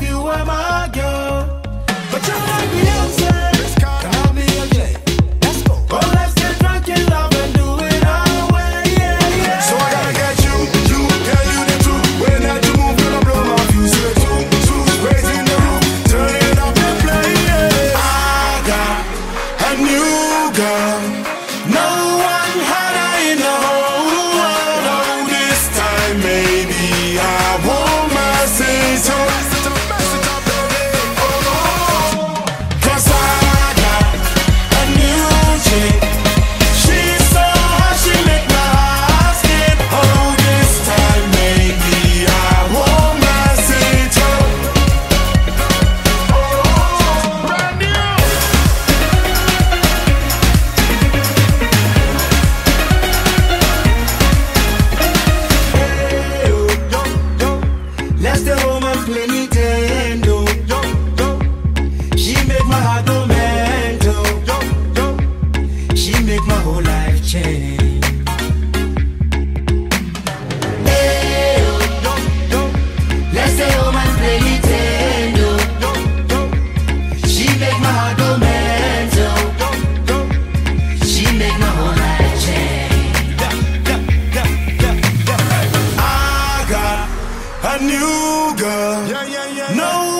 if you were my girl. But you're my Beyonce. New girl, yeah, yeah, yeah, yeah. No